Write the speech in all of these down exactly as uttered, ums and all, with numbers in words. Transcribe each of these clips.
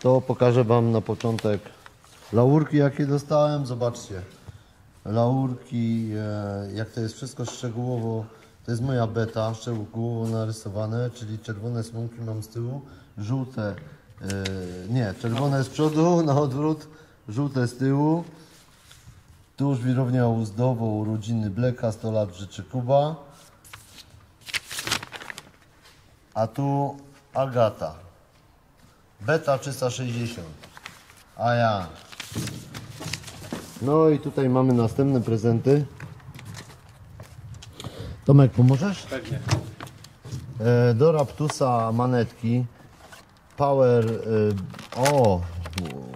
to pokażę wam na początek laurki, jakie dostałem. Zobaczcie, laurki, jak to jest wszystko szczegółowo. To jest moja beta, szczegółowo narysowane, czyli czerwone słomki mam z tyłu, żółte, nie, czerwone z przodu, na odwrót, żółte z tyłu. Tu żwirownia uzdowo urodziny Blacka, sto lat życzy Kuba. A tu Agata. Beta trzysta sześćdziesiąt. A ja. No i tutaj mamy następne prezenty. Tomek, pomożesz? Pewnie. Do Raptusa manetki. Power o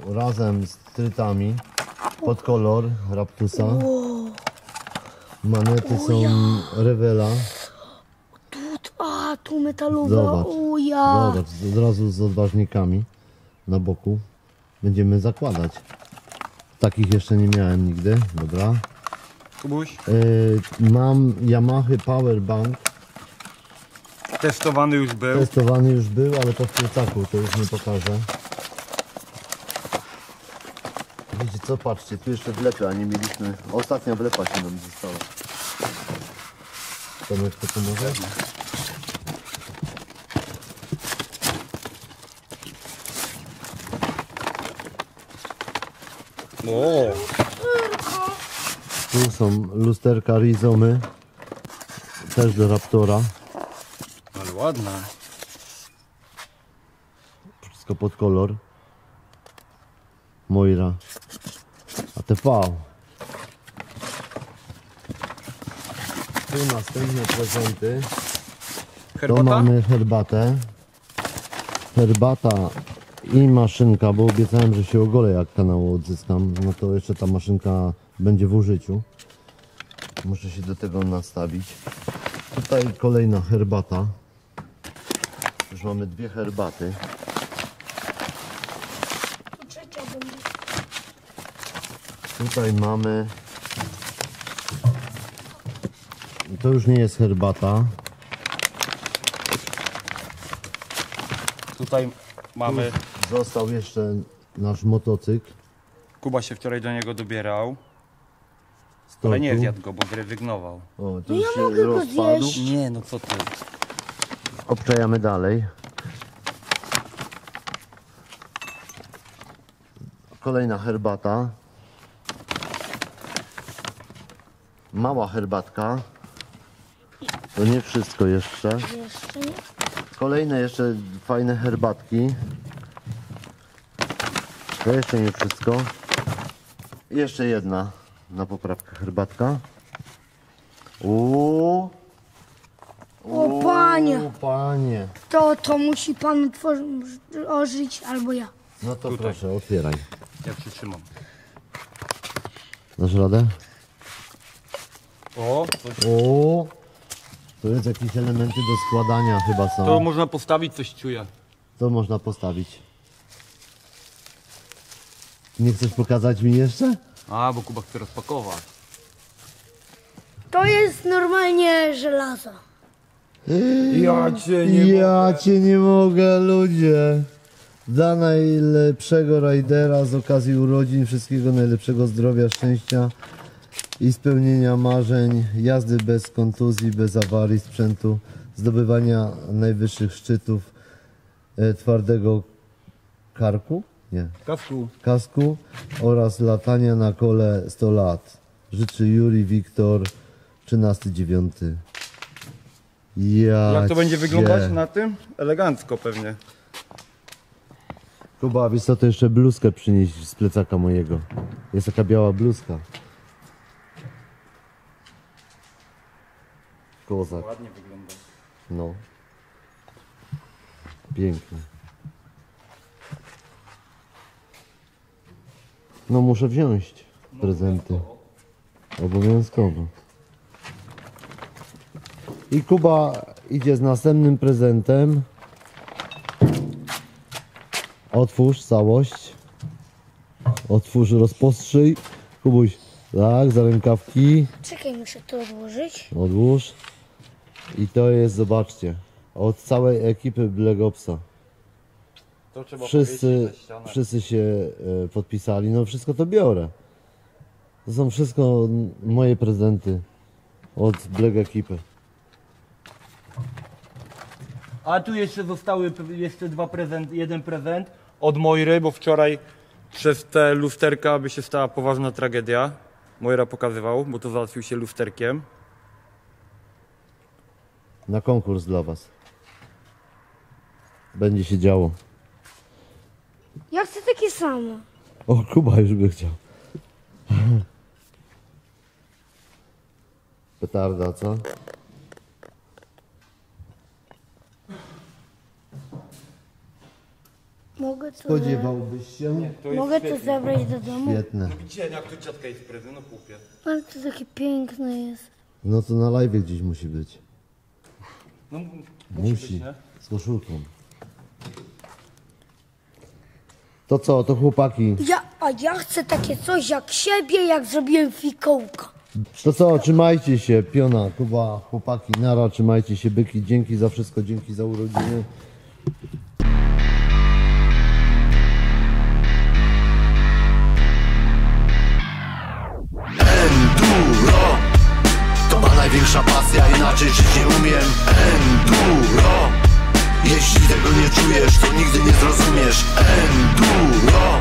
razem z trytami. Pod kolor Raptusa. Manety są Revela. A tu metalowe. Zobacz, od razu z odważnikami na boku. Będziemy zakładać. Takich jeszcze nie miałem nigdy. Dobra. Kubuś. Yy, mam Yamaha Powerbank. Testowany już był. Testowany już był, ale to w plecaku, to już nie pokażę. Widzicie co, patrzcie, tu jeszcze wlepy, a nie mieliśmy. Ostatnia wlepa się nam została. Tomek, to pomoże? No. Tu są lusterka Rizomy, też do Raptora. Ale ładna. Wszystko pod kolor. Mojra. A T V. Tu następne prezenty. Herbata? Tu mamy herbatę. Herbata i maszynka, bo obiecałem, że się ogolę, jak kanał odzyskam. No to jeszcze ta maszynka będzie w użyciu. Muszę się do tego nastawić. Tutaj kolejna herbata. Już mamy dwie herbaty. Trzecia będzie. Tutaj mamy... To już nie jest herbata. Tutaj mamy... Tu został jeszcze nasz motocykl. Kuba się wczoraj do niego dobierał. Ale nie zjadł go, bo wyrygnował. O, to już no ja się rozpadł. Nie, no co ty. Obczajamy dalej. Kolejna herbata. Mała herbatka. To nie wszystko jeszcze. Jeszcze nie. Kolejne jeszcze fajne herbatki. To jeszcze nie wszystko. Jeszcze jedna na poprawkę herbatka. Uuu. O panie. O panie. To, to musi pan otworzyć albo ja. No to tutaj. Proszę, otwieraj. Ja przytrzymam. Dasz radę? O. O. To jest jakieś elementy do składania chyba są. To można postawić, coś czuję. To można postawić. Nie chcesz pokazać mi jeszcze? A, bo Kuba chce rozpakować. To jest normalnie żelazo. Ja cię nie ja mogę. cię nie mogę, ludzie. Dla najlepszego rajdera z okazji urodzin, wszystkiego najlepszego zdrowia, szczęścia i spełnienia marzeń, jazdy bez kontuzji, bez awarii sprzętu, zdobywania najwyższych szczytów, e, twardego karku. Nie. Kasku. Kasku oraz latania na kole sto lat. Życzy Juri Wiktor trzynasty dziewiąty. Ja Jak to będzie wyglądać na tym? Elegancko pewnie. Kuba, wiesz co, to jeszcze bluzkę przynieść z plecaka mojego. Jest taka biała bluzka. Kozak. Ładnie wygląda. No. Pięknie. No muszę wziąć prezenty. Obowiązkowo. I Kuba idzie z następnym prezentem. Otwórz całość. Otwórz, rozpostrzyj. Kubuś, tak, za rękawki. Czekaj, muszę to odłożyć. Odłóż. I to jest, zobaczcie, od całej ekipy Black Opsa. To trzeba wszyscy, wszyscy się podpisali, no wszystko to biorę. To są wszystko moje prezenty od Black ekipy. A tu jeszcze zostały jeszcze dwa prezent, jeden prezent od Mojry, bo wczoraj przez te lusterka by się stała poważna tragedia. Mojra pokazywał, bo to załatwił się lusterkiem. Na konkurs dla was. Będzie się działo. Ja chcę takie samo. O, Kuba już by chciał. Petarda, co? Mogę to... Spodziewałbyś się? Nie, to Mogę to zabrać do domu? Świetne. No widzicie, jak tu ciatka jest prezent, no kupię. Ale to takie piękne jest. No to na live gdzieś musi być. No musi, musi być, nie? Z koszulką. To co, to chłopaki? Ja, a ja chcę takie coś jak siebie, jak zrobiłem fikołka. To co, trzymajcie się, Piona, Kuba, chłopaki, nara, trzymajcie się, byki, dzięki za wszystko, dzięki za urodziny. Enduro, to ma największa pasja, inaczej żyć nie umiem. Enduro, jeśli tego nie czujesz, to nigdy nie zrozumiesz. Enduro.